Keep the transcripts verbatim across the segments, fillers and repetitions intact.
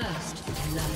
First love.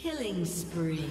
Killing spree.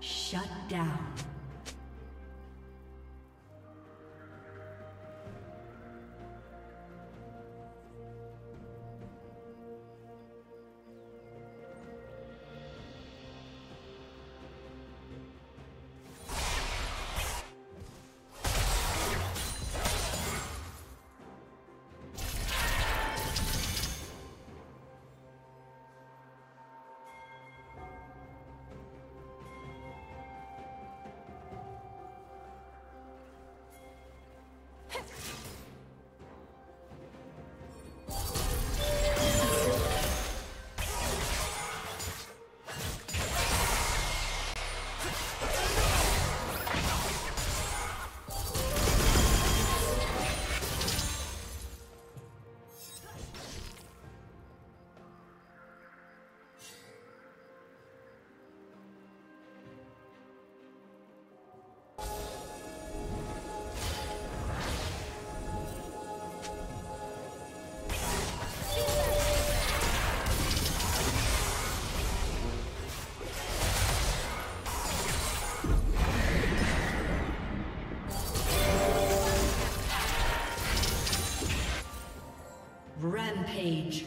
Shut down. Page.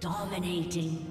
Dominating.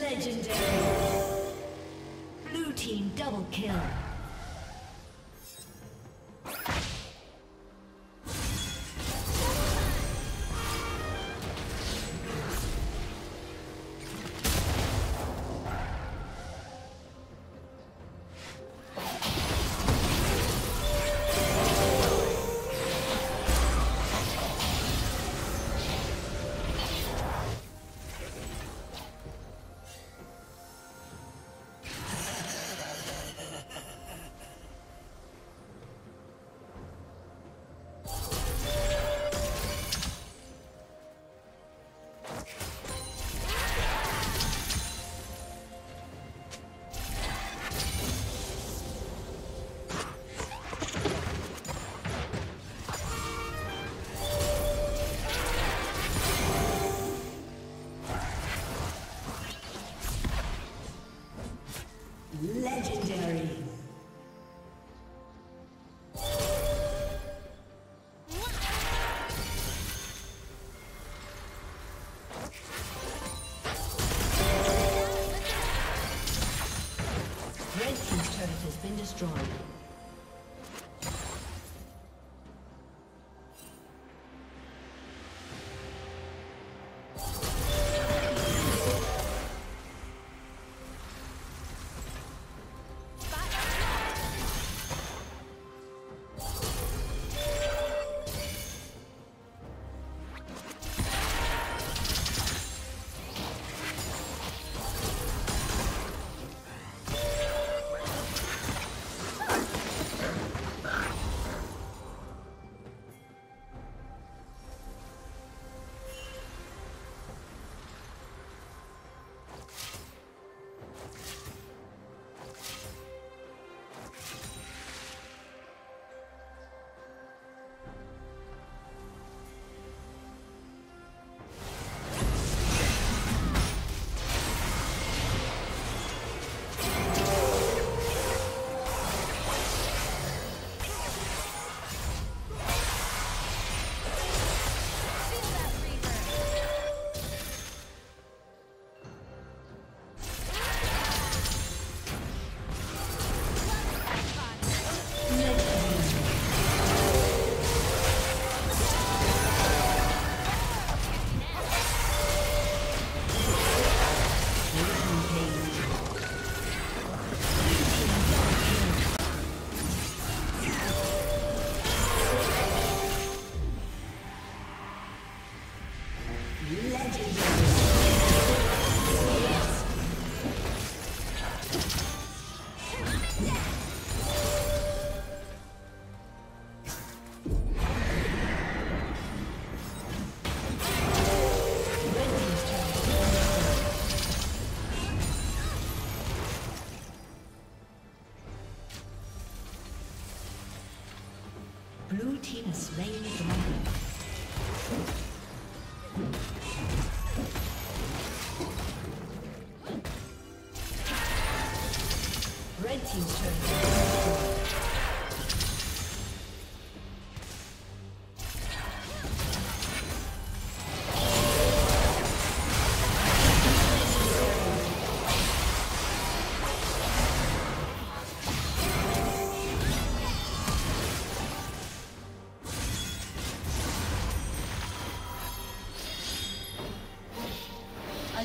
Legendary. Blue team double kill. Destroyed. Red team's turn. A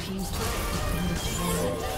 Team's turret has been destroyed.